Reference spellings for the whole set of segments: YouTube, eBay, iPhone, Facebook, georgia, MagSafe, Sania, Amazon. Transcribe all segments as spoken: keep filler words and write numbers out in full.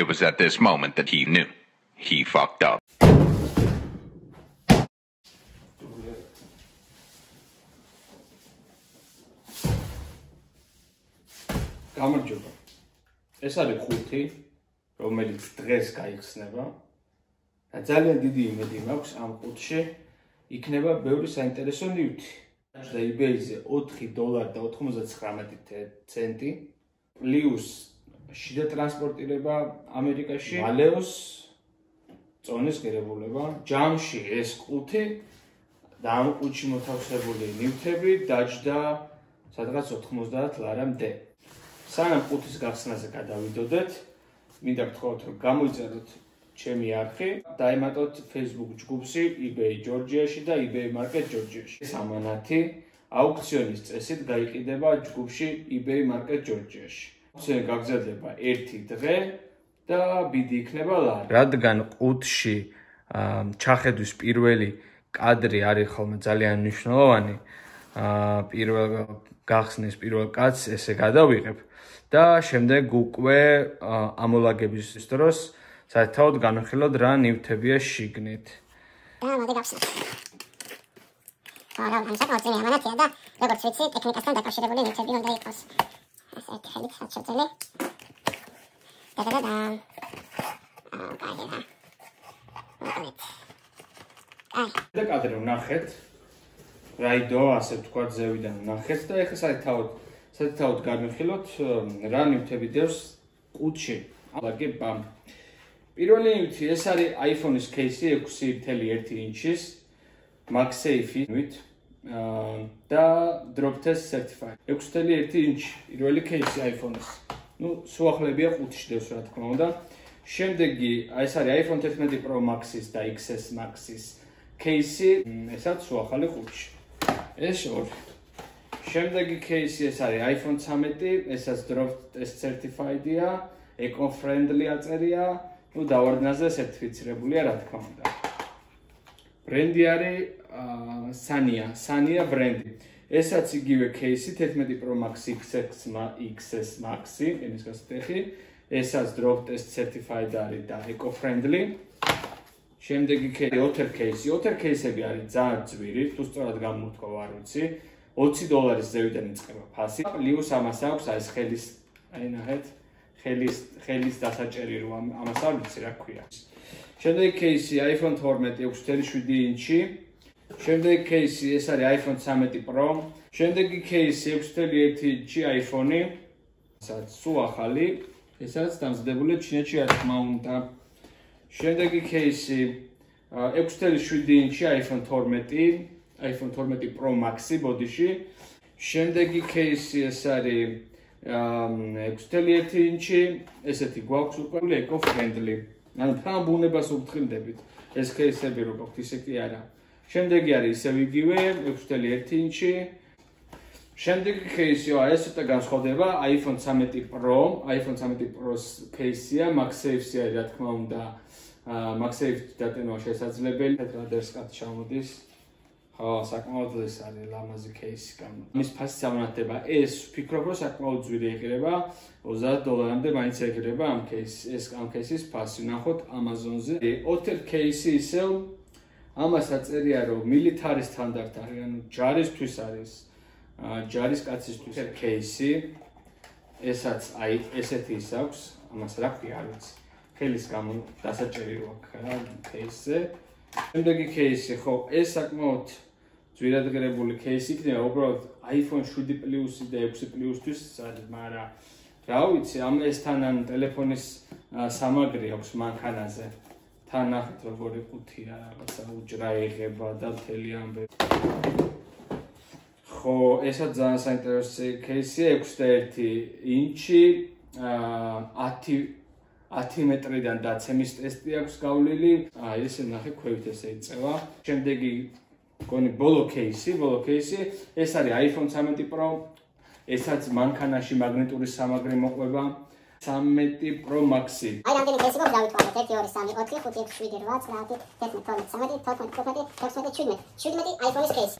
It was at this moment that he knew. He fucked up. გამარჯობა. ეს არის ხუთი, რომელიც დღეს გაიხსნება. და ძალიან დიდი იმედი მაქვს ამ ხუთში იქნება ბევრი საინტერესო ნივთი. და eBay-ზე ოთხი დოლარი და ოთხმოცდათსამი ცენტი პლუს შიდა ტრანსპორტირება ამერიკაში, მალეოს წონის ღირებულება, ჯამში ეს ხუთი და ამ ხუთში მოთავსებული ნივთები დაჯდა სადღაც ოთხმოცდაათ ლარამდე. Სანამ ხუთის გახსნაზე გადავიდოდეთ, მინდა გთხოვოთ რომ გამოიწეროთ ჩემი არქი, დაემატოთ Facebook ჯგუფში eBay Georgia-ში და eBay Market Georgia-ში. ეს ამანათი აუქციონის წესით გაიყიდება ჯგუფში eBay Market Georgia-ში. Აუქციონი გაგრძელდება ერთი დღე და ბიდი იქნება ლარი. რადგან ხუთში ჩახედვის პირველი კადრი არის ხოლმე ძალიან მნიშვნელოვანი, პირველ გახსნის პირველ კადრს ესე გადავიღებ. და შემდეგ უკვე ამოლაგების დროს საერთოდ განვიხილოთ რა ნივთებია შიგნით. რა მოდი გავხსნათ. არა, ამას ახლა წინ ამანათია და როგორც ვიცი, ტექნიკასთან დაკავშირებული ნივთები უნდა იყოს. ეს ერთი ხელი შეჭრილი. და-და-და. აა, კაი. აი, და კადრი ვნახეთ. რაიდო, ასე ვთქვათ, ზევიდან ვნახეთ და ეხლა საერთოდ საერთოდ განვიხილოთ რა ნივთები დევს ყუთში. ალაგებამ. პირველი ნივთი ეს არის iPhone-ის кейსი ექვსი თელი ერთი ინჩის MagSafe-ის ნივთი და drop test certified. ექვსი თელი ერთი ინჩი პირველი кейსი iPhone-ის. ნუ სუახლებია ყუთში დევს რა თქმა უნდა. შემდეგი ეს არის iPhone თერთმეტი პრო მაქსის და ექს ეს მაქსის кейსი, ესაც სუახალი ყუთში. ეს ორი. შემდეგი кейსი ეს არის iPhone თერთმეტი, ესაც drop test certified-ია, eco-friendly აწერია, ну დავარდნაზე სერტიფიცირებულია რა თქმა უნდა. ბრენდი არის Sania, Sania ბრენდი. ესაც იგივე кейსი თერთმეტი პრო მაქსი, ექს ეს მაქსი, ენის გასტეხი, ესაც drop test certified არის და eco-friendly. Შემდეგი кейსი Otter кейსი, Otter кейსები არის ძალიან ძვირი, თუ სწორად გამოთქვა არ ვიცი. ოცი დოლარის ზევიდან იწყება ფასი. პლუს ამას აქვს აი ეს ხელის აი ნახეთ, ხელის ხელის დასაჭერი რო ამას არ ვიცი რა ქვია. Შემდეგი кейსი iPhone თორმეტი ექვსი თელი შვიდი ინჩი. შემდეგი кейსი ეს არის iPhone თერთმეტი პრო. შემდეგი кейსი ექვსი თელი ერთი ინჩი iPhone-ი. ესაც სულ ახალი, ესაც დამზადებული ჩინეთში რა თქმა უნდა. Შემდეგი кейსი ექვსი თელი შვიდი ინჩი iPhone თორმეტი, iPhone თორმეტი პრო მაქსი ბოდიში. Შემდეგი кейსი ეს არის ექვსი თელი ერთი ინჩი, ესეთი გვაქვს უკვე eco-friendly. ანუ თან ბუნებას უბრუნდებით. ეს кейსები რო გვაქვს ისე კი არა. შემდეგი არის ისევ იგივე ექვსი თელი ერთი ინჩი. Შემდეგი кейსი ეს უკვე განსხვავდება iPhone თერთმეტი პრო, iPhone თერთმეტი პროს кейსია, MagSafe-ია რა თქმა უნდა. MagSafe დატენა შესაძლებელი, რადერს კაც ჩამოდის. ხო, საკმაოდ ეს არის ლამაზი кейსი გამო. მის ფასი სამონათება. ეს ვფიქრობ, რომ საკმაოდ ძვირი ეყირება, ოცდაათ დოლარამდე მაინც ეყირება ამ кейსი. ეს ამ кейსის ფასი ნახოთ Amazon-ზე. Otter кейსი ისევ ამას აწერია, რომ მილიტარი სტანდარტი არის, ანუ ჯარისთვის არის. ჯარის კაცისთვის кейსი. ესაც აი ესეთი ის აქვს, ამას რა ქვია, არ ვიცი. ხელის გამო დასაჭერი აქვს რა кейსზე. Შემდეგი кейსი ხო, ეს საკმაოდ ძვირად ღირებული кейსი იქნება, უბრალოდ iPhone შვიდი პლუს და ექვსი პლუსთვის არის, მაგრამ რა ვიცი, ამ ეს თან ან ტელეფონის სამაგრი აქვს მანქანაზე. თან ნახეთ როგორი ყუთია, რაღაცა უჯრა იღება და მთელი ამბები. ხო, ესა ძალიან საინტერესო кейსია, ექვსი თელი ერთი ინჩი, ათი მეტრიდან დაცემის ტესტი აქვს გავლილი. აი ესე ნახე ქვევით ესე იწევა. შემდეგი გონი ბოლო кейსი, ბოლო кейსი ეს არის iPhone თერთმეტი პრო. ესაც მანქანაში მაგნიტური სამაგრი მოყვება. თერთმეტი პრო მაქსი. აი რამდენი кейსი გვაქვს დავითვალოთ. ერთი, ორი, სამი, ოთხი, ხუთი, ექვსი, შვიდი, ოთხ, თერთმეტი, ცხრა, ათი, თერთმეტი, ათორმეტი, ხუთმეტი, შვიდმეტი, შვიდმეტი iPhone-ის кейსი.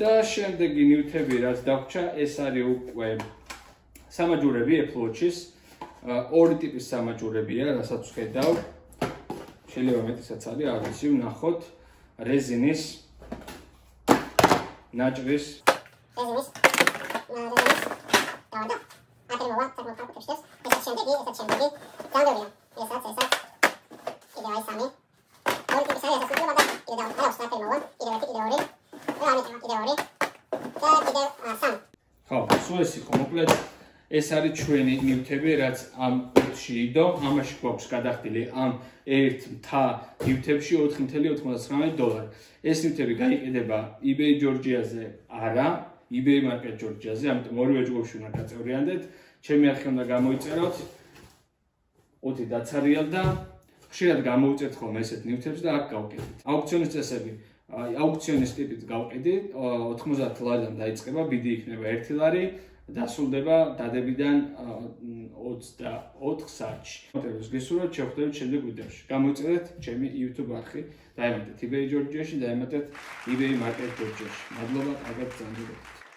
და შემდეგი ნივთები რაც დაგვრჩა, ეს არის უკვე სამაჯურები Apple Watch-ის. ორი ტიპის სამაჯურებია, რასაც ვხედავ. Შეიძლება მეტისაც არის, არის ვნახოთ რეზინის ნაჭრის რეზინის და ატემოვა თერმოფარფუჩეს. ეს შემდეგი, ეს შემდეგი გამდევია. ესაც, ესაც. კიდევ აი სამი. ორი ტიპის არის, რასაც ვხედავ და კიდევ დავხსნა ატემოვა, კიდევ ერთი, კიდევ ორი. და ამით კიდევ ორი. და კიდევ სამი. ხო, სულ ეს იყო მოკლედ. ეს არის ჩვენი ნივთები, რაც ამ ოთხში იდო, ამაში გვაქვს გადახდილი ამ ერთ მთა ნივთებში ოთხი ათეული ოცდათხმეტი დოლარი. ეს ნივთები გაიყიდება eBay ჯორჯიაზე, არა, eBay მარკეტ ჯორჯიაზე, ამიტომ ორივე ჯგუფში უნდა გაწევრიანდეთ. ჩემი არხი უნდა გამოიწეროთ. ოთი დაცარიალ და ხშირად გამოუწერთ ხოლმე ესეთ ნივთებს და აქ გავყიდით. აუქციონის წესები, აუქციონის ტიპით გავყიდით, ოთხმოცდაათ ლარიდან დაიწყება, ბიდი იქნება ერთი ლარი. დასრულდება დადებიდან ოცდაოთხ საათში. მოკლედ გისურვებთ, შევხვდებით შემდეგ ვიდეოში. გამოიწერეთ ჩემი YouTube არხი, დაემატეთ eBay ჯორჯიაში, დაემატეთ eBay მარკეტ ჯორჯიაში. მადლობა, კარგად გაგრძელებთ.